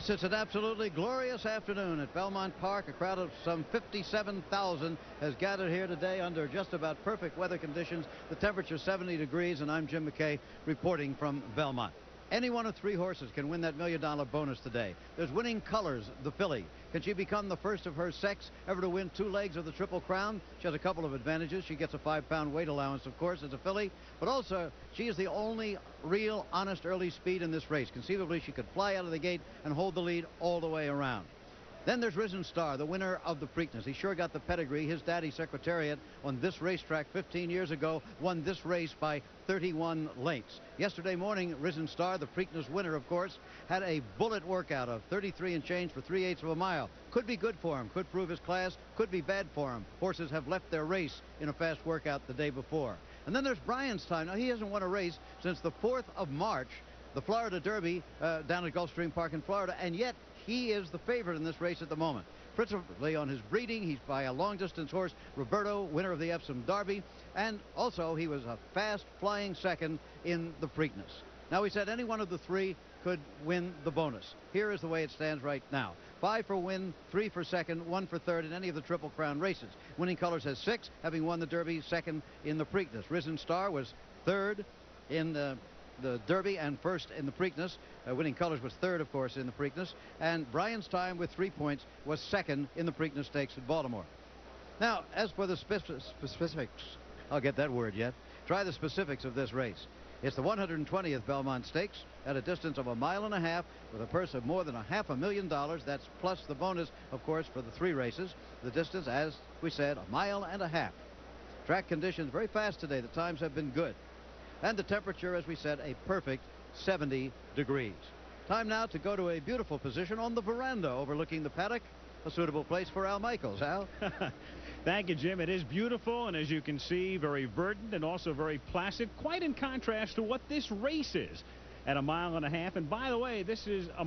Yes, it's an absolutely glorious afternoon at Belmont Park. A crowd of some 57,000 has gathered here today under just about perfect weather conditions. The temperature 70 degrees, and I'm Jim McKay reporting from Belmont. Any one of three horses can win that $1 million bonus today. There's Winning Colors, the filly. Can she become the first of her sex ever to win two legs of the Triple Crown? She has a couple of advantages. She gets a 5-pound weight allowance, of course, as a filly, but also she is the only real, honest early speed in this race. Conceivably, she could fly out of the gate and hold the lead all the way around. Then there's Risen Star, the winner of the Preakness. He sure got the pedigree. His daddy, Secretariat, on this racetrack 15 years ago, won this race by 31 lengths. Yesterday morning, Risen Star, the Preakness winner, of course, had a bullet workout of 33 and change for 3/8 of a mile. Could be good for him, could prove his class, could be bad for him. Horses have left their race in a fast workout the day before. And then there's Brian's Time. Now, he hasn't won a race since the 4th of March, the Florida Derby down at Gulfstream Park in Florida, and yet he is the favorite in this race at the moment. Principally on his breeding, he's by a long-distance horse, Roberto, winner of the Epsom Derby, and also he was a fast-flying second in the Preakness. Now, we said any one of the three could win the bonus. Here is the way it stands right now. 5 for win, 3 for second, 1 for third in any of the Triple Crown races. Winning Colors has 6, having won the Derby, second in the Preakness. Risen Star was third in the Derby and first in the Preakness. Winning Colors was third, of course, in the Preakness. And Brian's Time, with 3 points, was second in the Preakness Stakes at Baltimore. Now, as for the specifics, I'll get that word yet. Try the specifics of this race. It's the 120th Belmont Stakes at a distance of 1.5 miles with a purse of more than $500,000. That's plus the bonus, of course, for the three races. The distance, as we said, 1.5 miles. Track conditions very fast today. The times have been good. And the temperature, as we said, a perfect 70 degrees. Time now to go to a beautiful position on the veranda overlooking the paddock, a suitable place for Al Michaels. Al? Thank you, Jim. It is beautiful, and as you can see, very verdant and also very placid, quite in contrast to what this race is at 1.5 miles. And by the way, this is 1.5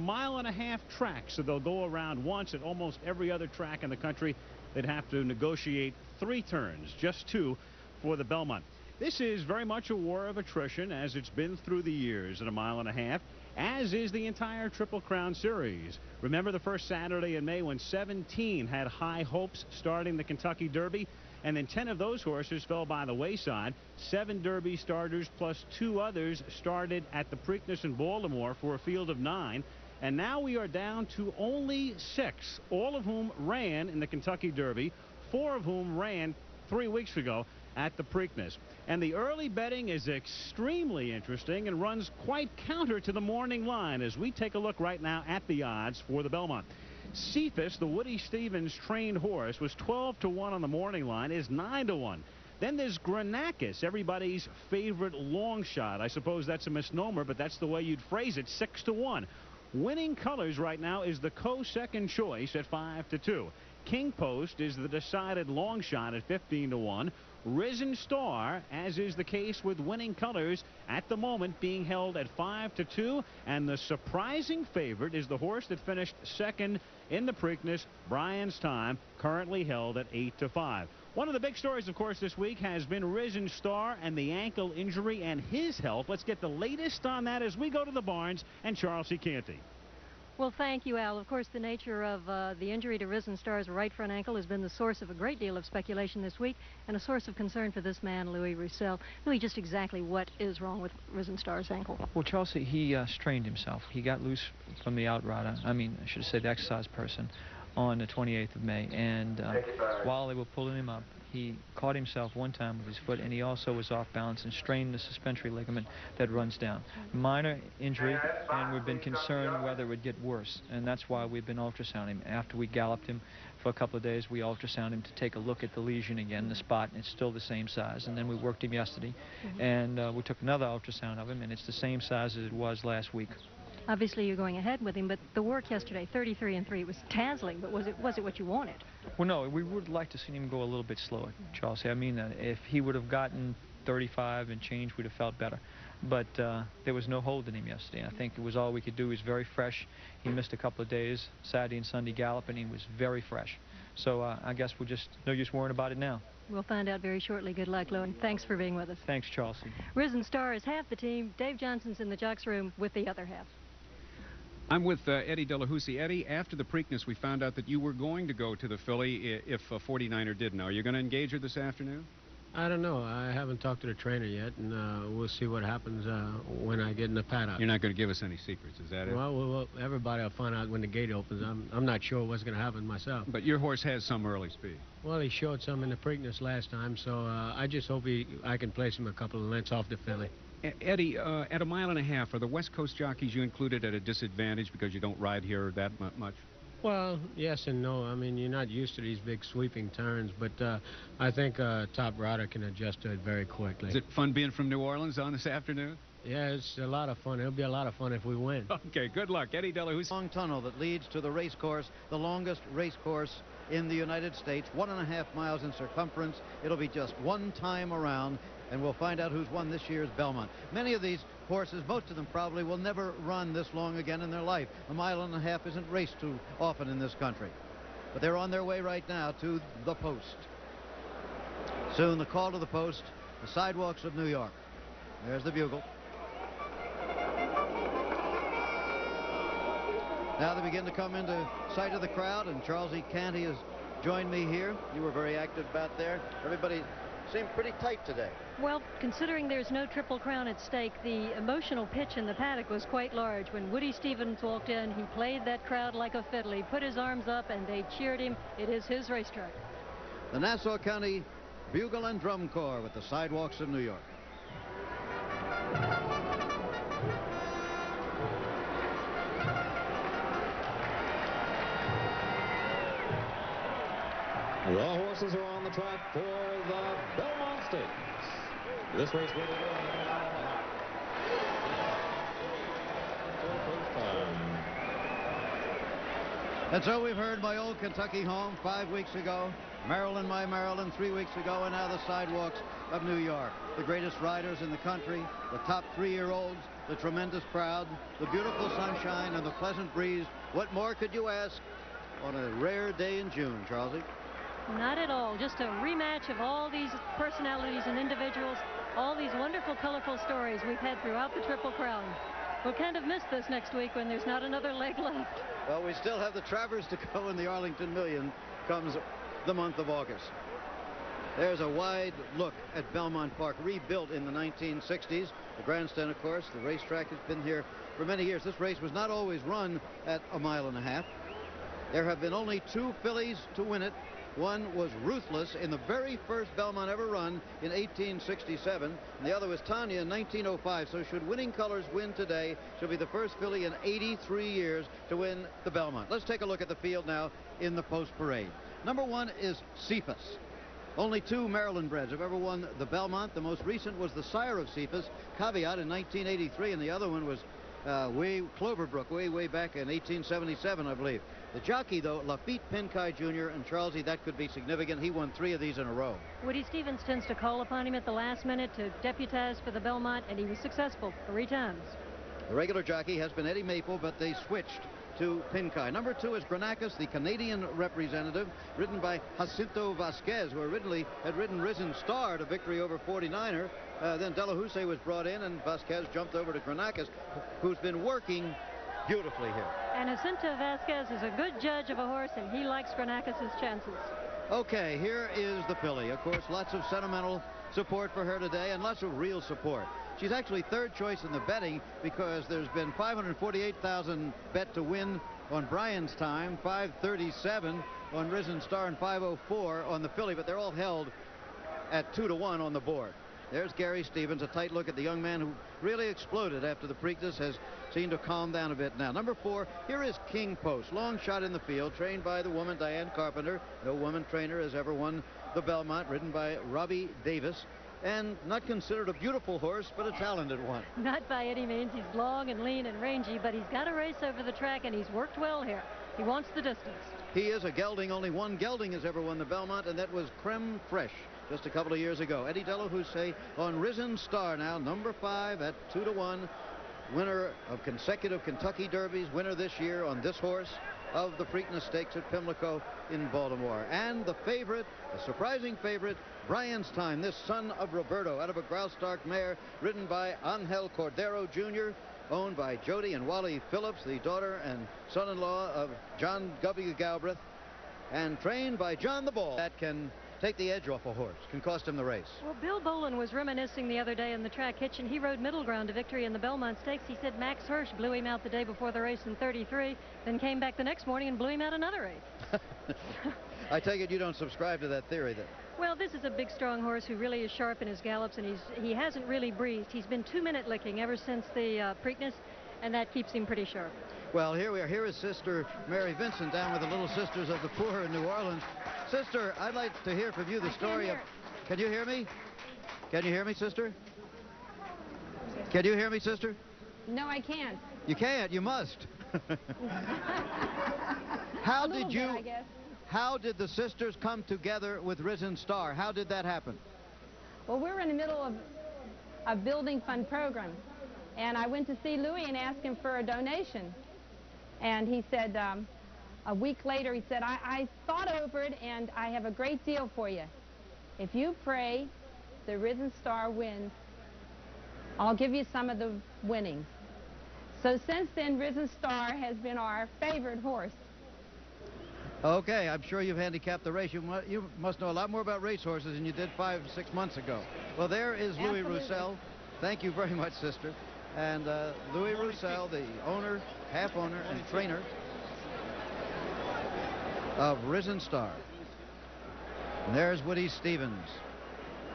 mile track, so they'll go around once. At almost every other track in the country, they'd have to negotiate 3 turns, just 2 for the Belmont. This is very much a war of attrition, as it's been through the years at 1.5 miles, as is the entire Triple Crown series. Remember the first Saturday in May when 17 had high hopes starting the Kentucky Derby, and then 10 of those horses fell by the wayside. 7 Derby starters plus 2 others started at the Preakness in Baltimore for a field of 9, and now we are down to only 6, all of whom ran in the Kentucky Derby, 4 of whom ran 3 weeks ago at the Preakness. And the early betting is extremely interesting and runs quite counter to the morning line, as we take a look right now at the odds for the Belmont. Cephas, the Woody Stevens trained horse, was 12-1 on the morning line, is 9-1. Then there's Granakis, everybody's favorite long shot. I suppose that's a misnomer, but that's the way you'd phrase it, 6-1. Winning Colors right now is the co-second choice at 5-2. King Post is the decided long shot at 15-1. Risen Star, as is the case with Winning Colors, at the moment being held at 5-2, and the surprising favorite is the horse that finished second in the Preakness, Brian's Time, currently held at 8-5. One of the big stories, of course, this week has been Risen Star and the ankle injury and his health. Let's get the latest on that as we go to the barns and Charlsie Cantey. Well, thank you, Al. Of course, the nature of the injury to Risen Star's right front ankle has been the source of a great deal of speculation this week and a source of concern for this man, Louis Roussel. Louis, just exactly what is wrong with Risen Star's ankle? Well, Charlsie, he strained himself. He got loose from the outrider, I mean, I should say the exercise person, on the 28th of May. And while they were pulling him up, he caught himself one time with his foot, and he also was off balance and strained the suspensory ligament that runs down. Minor injury, and we've been concerned whether it would get worse, and that's why we've been ultrasounding him. After we galloped him for a couple of days, we ultrasounded him to take a look at the lesion again, the spot, and it's still the same size. And then we worked him yesterday, and we took another ultrasound of him, and it's the same size as it was last week. Obviously, you're going ahead with him, but the work yesterday, 33-3, was dazzling, but was it what you wanted? Well, no, we would like to see him go a little bit slower, Charlsie. I mean, if he would have gotten 35 and change, we'd have felt better. But there was no hold in him yesterday. I think it was all we could do. He was very fresh. He missed a couple of days, Saturday and Sunday gallop, and he was very fresh. So I guess we're just no use worrying about it now. We'll find out very shortly. Good luck, Lou, and thanks for being with us. Thanks, Charlsie. Risen Star is half the team. Dave Johnson's in the jocks room with the other half. I'm with Eddie Delahoussaye. Eddie, after the Preakness, we found out that you were going to go to the filly if a 49er didn't. Are you going to engage her this afternoon? I don't know. I haven't talked to the trainer yet, and we'll see what happens when I get in the paddock. You're not going to give us any secrets, is that it? Well, everybody will find out when the gate opens. I'm not sure what's going to happen myself. But your horse has some early speed. Well, he showed some in the Preakness last time, so I just hope I can place him a couple of lengths off the filly. Eddie, at a mile and a half, are the West Coast jockeys you included at a disadvantage because you don't ride here that much? Well, yes and no. I mean, you're not used to these big sweeping turns, but I think a top rider can adjust to it very quickly. Is it fun being from New Orleans on this afternoon? Yeah, it's a lot of fun. It'll be a lot of fun if we win. Okay, good luck. Eddie Delahoussaye. Long tunnel that leads to the race course, the longest race course in the United States, 1.5 miles in circumference. It'll be just one time around, and we'll find out who's won this year's Belmont. Many of these horses, most of them probably, will never run this long again in their life. A mile and a half isn't raced too often in this country. But they're on their way right now to the post. Soon the call to the post, the sidewalks of New York. There's the bugle. Now they begin to come into sight of the crowd, and Charlsie Cantey has joined me here. You were very active back there. Everybody seemed pretty tight today. Well, considering there's no Triple Crown at stake, the emotional pitch in the paddock was quite large. When Woody Stevens walked in, he played that crowd like a fiddle. He put his arms up, and they cheered him. It is his racetrack. The Nassau County Bugle and Drum Corps with the sidewalks of New York. The horses are on the track for the Belmont Stakes. This race will be going on. And so we've heard My Old Kentucky Home 5 weeks ago, Maryland, My Maryland 3 weeks ago, and now the sidewalks of New York. The greatest riders in the country, the top three-year-olds, the tremendous crowd, the beautiful sunshine, and the pleasant breeze. What more could you ask on a rare day in June, Charlsie? Not at all. Just a rematch of all these personalities and individuals, all these wonderful, colorful stories we've had throughout the Triple Crown. We'll kind of miss this next week when there's not another leg left. Well, we still have the Travers to go, and the Arlington Million comes the month of August. There's a wide look at Belmont Park, rebuilt in the 1960s. The grandstand, of course, the racetrack has been here for many years. This race was not always run at a mile and a half. There have been only two fillies to win it. One was Ruthless in the very first Belmont ever run in 1867, and the other was Tanya in 1905. So should Winning Colors win today, she'll be the first filly in 83 years to win the Belmont. Let's take a look at the field now in the post parade. Number one is Cephas. Only two Maryland breds have ever won the Belmont. The most recent was the sire of Cephas, Caveat, in 1983, and the other one was Cloverbrook, way back in 1877, I believe. The jockey, though, Lafitte Pinkai Jr., and Charlsie, that could be significant. He won three of these in a row. Woody Stevens tends to call upon him at the last minute to deputize for the Belmont, and he was successful 3 times. The regular jockey has been Eddie Maple, but they switched to Pinkai. Number two is Granakis, the Canadian representative, ridden by Jacinto Vasquez, who originally had ridden Risen Star to victory over 49er. Then Delahoussaye was brought in, and Vasquez jumped over to Granakis, who's been working beautifully here. And Jacinto Vasquez is a good judge of a horse, and he likes Granakis' chances. Okay, here is the filly. Of course, lots of sentimental support for her today, and lots of real support. She's actually third choice in the betting because there's been $548,000 bet to win on Brian's Time, $537 on Risen Star, and $504 on the filly, but they're all held at 2 to 1 on the board. There's Gary Stevens, a tight look at the young man who really exploded after the Preakness, has seemed to calm down a bit now. Number four, here is King Post, long shot in the field, trained by the woman Diane Carpenter. No woman trainer has ever won the Belmont, ridden by Robbie Davis, and not considered a beautiful horse, but a talented one. Not by any means. He's long and lean and rangy, but he's got a race over the track, and he's worked well here. He wants the distance. He is a gelding. Only one gelding has ever won the Belmont, and that was Creme Fraiche just a couple of years ago. Eddie Delahoussaye on Risen Star now, number 5 at 2 to 1. Winner of consecutive Kentucky Derbies, winner this year on this horse of the Preakness Stakes at Pimlico in Baltimore. And the favorite, a surprising favorite, Brian's Time, this son of Roberto, out of a Graustark mare ridden by Angel Cordero Jr. owned by Jody and Wally Phillips, the daughter and son-in-law of John W. Galbraith, and trained by John the Ball. That can take the edge off a horse, can cost him the race. Well, Bill Boland was reminiscing the other day in the track kitchen. He rode middle ground to victory in the Belmont Stakes. He said Max Hirsch blew him out the day before the race in 33, then came back the next morning and blew him out another race. I take it you don't subscribe to that theory, then? Well, this is a big, strong horse who really is sharp in his gallops, and he hasn't really breezed. He's been two-minute licking ever since the Preakness, and that keeps him pretty sharp. Well, here we are. Here is Sister Mary Vincent down with the Little Sisters of the Poor in New Orleans. Sister, I'd like to hear from you the story of... Can you hear me? Can you hear me, Sister? Can you hear me, Sister? No, I can't. You can't. You must. How did the sisters come together with Risen Star? How did that happen? Well, we're in the middle of a building fund program, and I went to see Louis and asked him for a donation. And he said, a week later, he said, I thought over it, and I have a great deal for you. If you pray the Risen Star wins, I'll give you some of the winnings. So since then, Risen Star has been our favorite horse. Okay, I'm sure you've handicapped the race. You must know a lot more about racehorses than you did 5 or 6 months ago. Well, there is Louis Roussel. Thank you very much, Sister. And Louis Roussel, the owner, half owner, and trainer of Risen Star. And there's Woody Stevens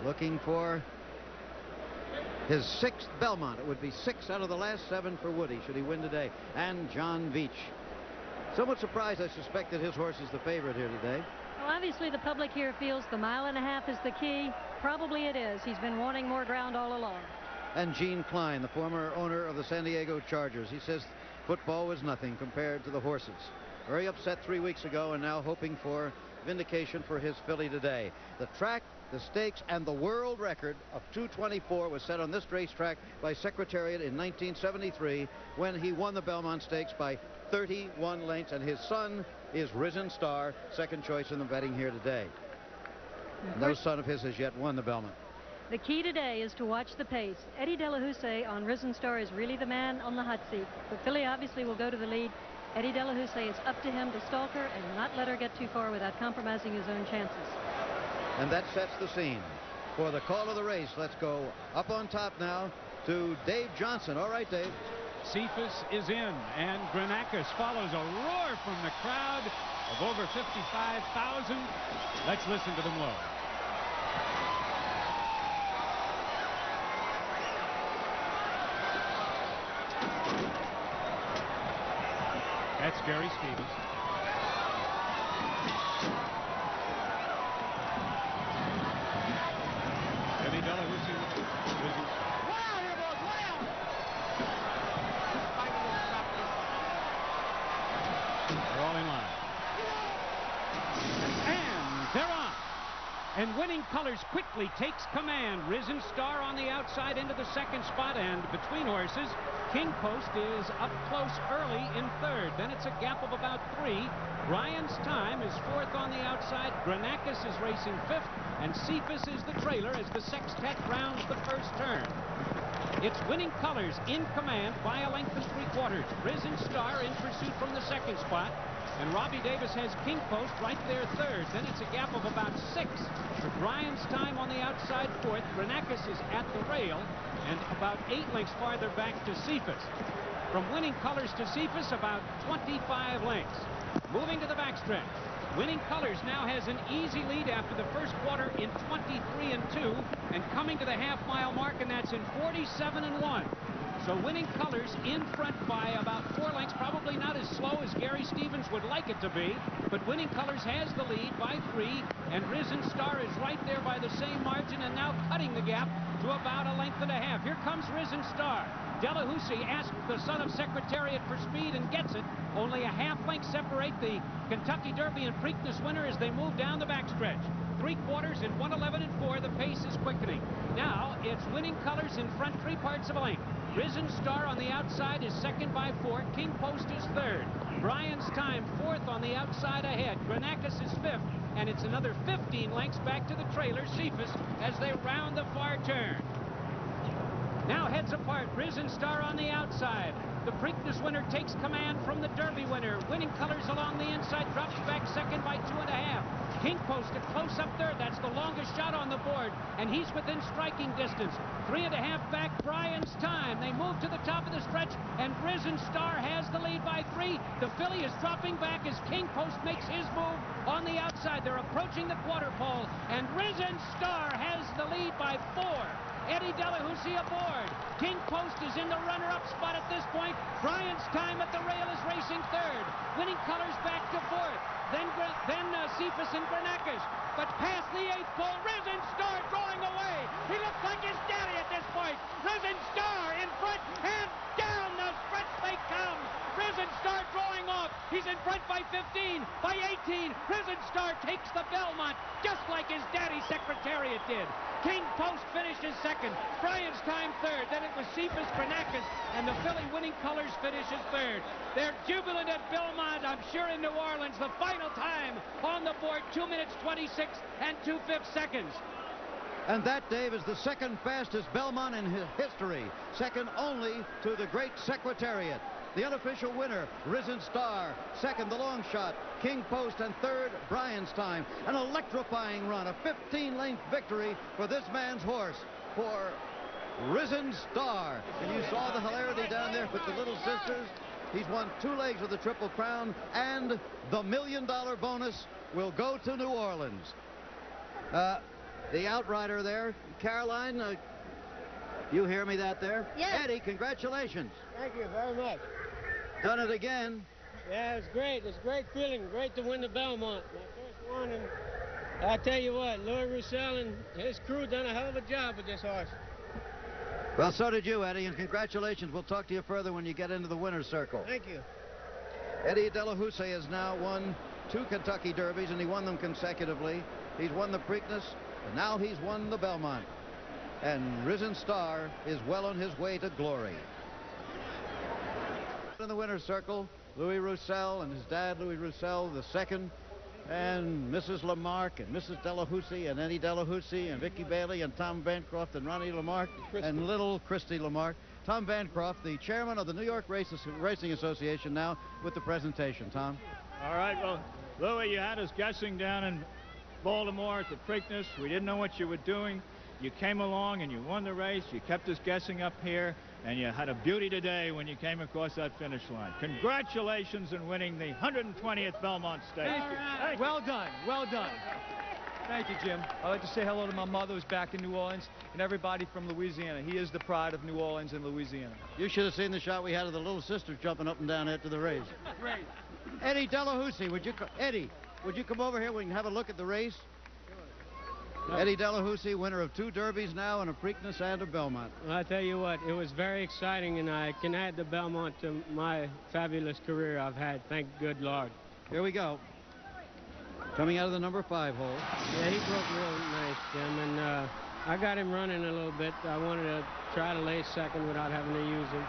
looking for his 6th Belmont. It would be 6 out of the last 7 for Woody, should he win today. And John Veach. Somewhat surprised, I suspect, that his horse is the favorite here today. Well, obviously the public here feels the 1.5 miles is the key. Probably it is. He's been wanting more ground all along. And Gene Klein, the former owner of the San Diego Chargers, he says football was nothing compared to the horses. Very upset 3 weeks ago and now hoping for vindication for his filly today. The track, the stakes, and the world record of 224 was set on this racetrack by Secretariat in 1973 when he won the Belmont Stakes by 31 lengths, and his son is Risen Star, second choice in the betting here today. No son of his has yet won the Belmont. The key today is to watch the pace. Eddie Delahoussaye on Risen Star is really the man on the hot seat. The filly obviously will go to the lead. Eddie Delahoussaye is up to him to stalk her and not let her get too far without compromising his own chances. And that sets the scene for the call of the race. Let's go up on top now to Dave Johnson. All right, Dave. Cephas is in, and Granakis follows. A roar from the crowd of over 55,000. Let's listen to them low. That's Gary Stevens. Eddie Delahoussaye. And Winning Colors quickly takes command. Risen Star on the outside into the second spot, and between horses, King Post is up close early in third. Then it's a gap of about 3. Brian's Time is 4th on the outside. Granakis is racing 5th, and Cephas is the trailer as the sextet rounds the first turn. It's Winning Colors in command by a length of 3/4. Risen Star in pursuit from the second spot. And Robbie Davis has King Post right there third. Then it's a gap of about 6 for Brian's Time on the outside 4th. Granakis is at the rail and about 8 lengths farther back to Cephas. From Winning Colors to Cephas, about 25 lengths. Moving to the backstretch. Winning Colors now has an easy lead after the first quarter in 23-2, and coming to the half-mile mark, and that's in 47-1. So Winning Colors in front by about 4 lengths, probably not as slow as Gary Stevens would like it to be, but Winning Colors has the lead by 3, and Risen Star is right there by the same margin and now cutting the gap to about 1.5 lengths. Here comes Risen Star. Delahoussaye asked the son of Secretariat for speed and gets it. Only a 0.5 length separate the Kentucky Derby and Preakness winner as they move down the backstretch. 3/4 in 1:11.4. The pace is quickening. Now it's Winning Colors in front 3/4 lengths. Risen Star on the outside is second by 4. King Post is third. Brian's Time 4th on the outside ahead. Granakis is 5th, and it's another 15 lengths back to the trailer Cephas as they round the far turn. Now heads apart, Risen Star on the outside. The Preakness winner takes command from the Derby winner. Winning Colors along the inside, drops back second by 2.5. King Post a close up third. That's the longest shot on the board, and he's within striking distance. 3.5 back, Brian's Time. They move to the top of the stretch, and Risen Star has the lead by 3. The filly is dropping back as King Post makes his move on the outside. They're approaching the quarter pole, and Risen Star has the lead by 4. Eddie Delahoussaye aboard. King Post is in the runner-up spot at this point. Brian's Time at the rail is racing third. Winning Colors back to fourth. Then Cephas and Granakis. But past the 8th pole, Risen Star going away. He looks like his daddy at this point. Risen Star in front, and down the stretch they come. Risen Star drawing off. He's in front by 15, by 18. Risen Star takes the Belmont, just like his daddy Secretariat did. King Post finishes second, Brian's Time third, then it was Cephas, Granakis, and the filly Winning Colors finishes third. They're jubilant at Belmont, I'm sure in New Orleans. The final time on the board, 2:26 and 2/5 seconds. And that, Dave, is the second fastest Belmont in history, second only to the great Secretariat. The unofficial winner, Risen Star. Second, the long shot, King Post. And third, Brian's Time. An electrifying run, a 15-length victory for this man's horse, for Risen Star. And you saw the hilarity down there with the little sisters. He's won 2 legs of the Triple Crown, and the $1 million bonus will go to New Orleans. The outrider there, Caroline, you hear me that there? Yeah. Eddie, congratulations. Thank you very much. Done it again. Yeah, it's great. It's a great feeling. Great to win the Belmont. My first one, and I tell you what, Louis Roussel and his crew done a hell of a job with this horse. Well, so did you, Eddie, and congratulations. We'll talk to you further when you get into the winner's circle. Thank you. Eddie Delahoussaye has now won 2 Kentucky Derbies, and he won them consecutively. He's won the Preakness, and now he's won the Belmont. And Risen Star is well on his way to glory. In the winner's circle, Louis Roussel and his dad, Louis Roussel II, and Mrs. Lamarck and Mrs. Delahoussaye and Eddie Delahoussaye and Vicky Bailey and Tom Bancroft and Ronnie Lamarck and little Christy Lamarck. Tom Bancroft, the chairman of the New York Racing Association, now with the presentation. Tom? All right, well, Louis, you had us guessing down in Baltimore at the Preakness. We didn't know what you were doing. You came along and you won the race. You kept us guessing up here, and you had a beauty today when you came across that finish line. Congratulations on winning the 120th Belmont Stakes. Thank you. Well done. Well done. Thank you, Jim. I'd like to say hello to my mother, who's back in New Orleans, and everybody from Louisiana. He is the pride of New Orleans and Louisiana. You should have seen the shot we had of the little sister jumping up and down after the race. Great. Eddie Delahoussaye, Eddie, would you come over here? We can have a look at the race. Eddie Delahoussaye, winner of 2 Derbies now, and a Preakness and a Belmont. Well, I tell you what, it was very exciting, and I can add the Belmont to my fabulous career I've had. Thank good Lord. Here we go. Coming out of the number 5 hole. Yeah, he broke real nice, Jim, and I got him running a little bit. I wanted to try to lay second without having to use him.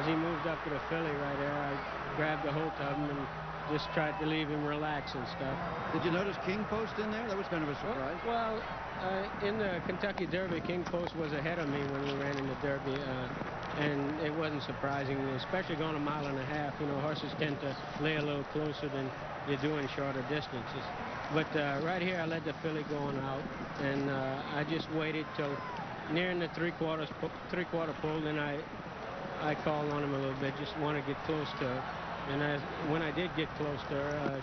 As he moved up to the filly right there, I grabbed a hold of him and just tried to leave him relax and stuff. Did you notice King Post in there? That was kind of a surprise. Well, in the Kentucky Derby, King Post was ahead of me when we ran in the Derby, and it wasn't surprising, especially going 1.5 miles. You know, horses tend to lay a little closer than you do in shorter distances. But right here, I let the filly going out, and I just waited till nearing the three-quarter pole, then I called on him a little bit, just want to get close to her. And when I did get close to her,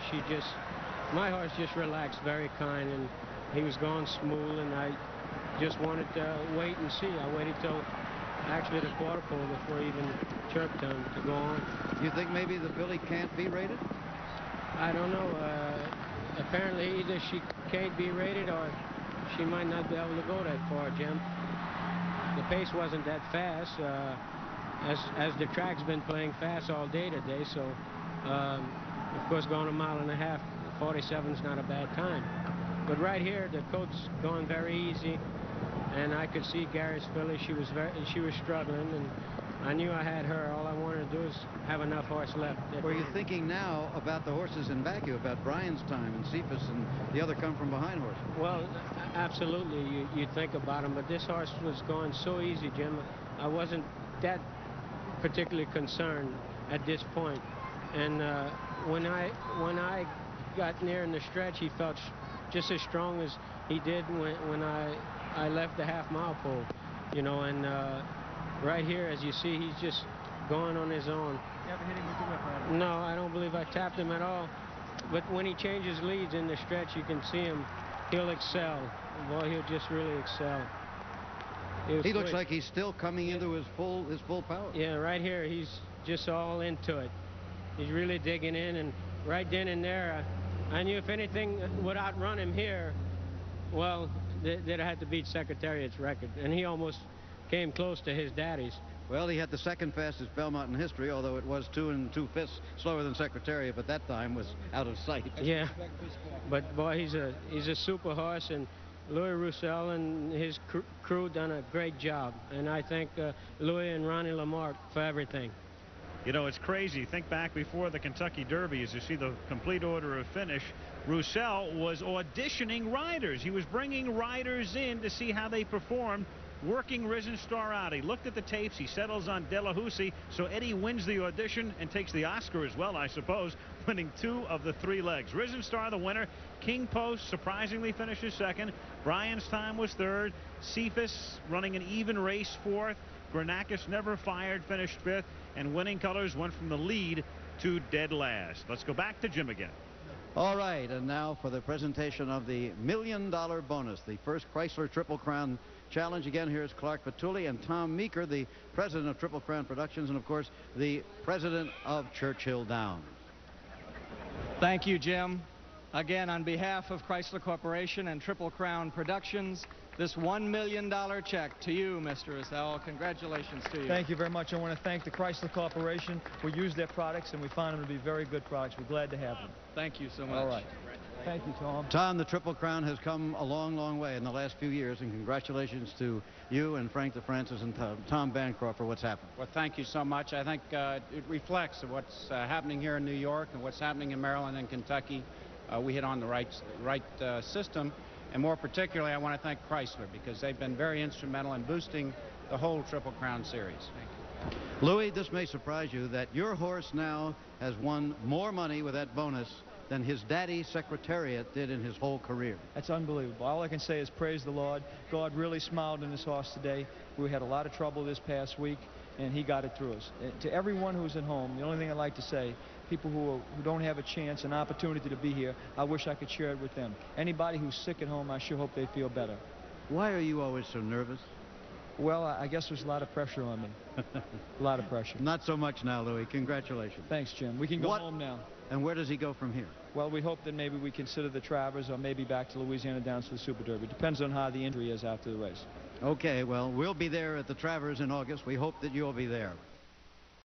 my horse just relaxed, very kind, and he was going smooth, and I just wanted to wait and see. I waited till actually the quarter pole before I even chirped him to go on. You think maybe the filly can't be rated? I don't know. Apparently either she can't be rated or she might not be able to go that far, Jim. The pace wasn't that fast. As the track's been playing fast all day today, so of course going 1.5 miles, 47's not a bad time. But right here, the coat's going very easy, and I could see Gary's filly. She was struggling, and I knew I had her. All I wanted to do is have enough horse left. Were you thinking now about the horses in back you, about Brian's Time and Cephas and the other come-from-behind horse? Well, absolutely, you think about him, but this horse was going so easy, Jim. I wasn't that particularly concerned at this point. And when I got near in the stretch, he felt just as strong as he did when I left the half-mile pole, you know. And right here, as you see, he's just going on his own. You haven't hit him with the whip, right? No, I don't believe I tapped him at all. But when he changes leads in the stretch, you can see him. He'll excel. Boy, he'll just really excel. He looks like he's still coming into his full power. Yeah, right here, he's just all into it. He's really digging in, and right then and there, I knew if anything would outrun him here, well, that I had to beat Secretariat's record, and he almost came close to his daddy's. Well, he had the second fastest Belmont in history, although it was 2 2/5 slower than Secretariat, but that time was out of sight. Yeah, but boy, he's a super horse, and Louis Roussel and his crew done a great job, and I thank Louis and Ronnie Lamarck for everything. You know, it's crazy. Think back before the Kentucky Derby, as you see the complete order of finish, Roussel was auditioning riders. He was bringing riders in to see how they performed, working Risen Star out. He looked at the tapes. He settles on Delahoussaye, so Eddie wins the audition and takes the Oscar as well, I suppose, winning 2 of the 3 legs. Risen Star, the winner. King Post surprisingly finishes second. Brian's Time was third. Cephas running an even race fourth. Granakis Never Fired finished fifth, and Winning Colors went from the lead to dead last. Let's go back to Jim again. All right, and now for the presentation of the $1 million bonus, the first Chrysler Triple Crown Challenge. Again, here's Clark Petulli and Tom Meeker, the president of Triple Crown Productions, and of course, the president of Churchill Downs. Thank you, Jim. Again, on behalf of Chrysler Corporation and Triple Crown Productions, this $1 million check to you, Mr. Roussel. Congratulations to you. Thank you very much. I want to thank the Chrysler Corporation. We use their products, and we find them to be very good products. We're glad to have them. Thank you so much. All right. Thank you, Tom. Tom, the Triple Crown has come a long, long way in the last few years, and congratulations to you and Frank DeFrancis and Tom Bancroft for what's happened. Well, thank you so much. I think it reflects what's happening here in New York and what's happening in Maryland and Kentucky. We hit on the right system. And more particularly, I want to thank Chrysler, because they've been very instrumental in boosting the whole Triple Crown series. Thank you. Louis, this may surprise you that your horse now has won more money with that bonus than his daddy Secretariat did in his whole career. That's unbelievable. All I can say is praise the Lord. God really smiled on this horse today. We had a lot of trouble this past week, and he got it through us. To everyone who's at home, the only thing I'd like to say, people who don't have a chance, an opportunity to be here, I wish I could share it with them. Anybody who's sick at home, I sure hope they feel better. Why are you always so nervous? Well, I guess there's a lot of pressure on me. A lot of pressure. Not so much now, Louis. Congratulations. Thanks, Jim. We can go home now. And where does he go from here? Well, we hope that maybe we consider the Travers or maybe back to Louisiana Downs for the Super Derby. Depends on how the injury is after the race. Okay, well, we'll be there at the Travers in August. We hope that you'll be there.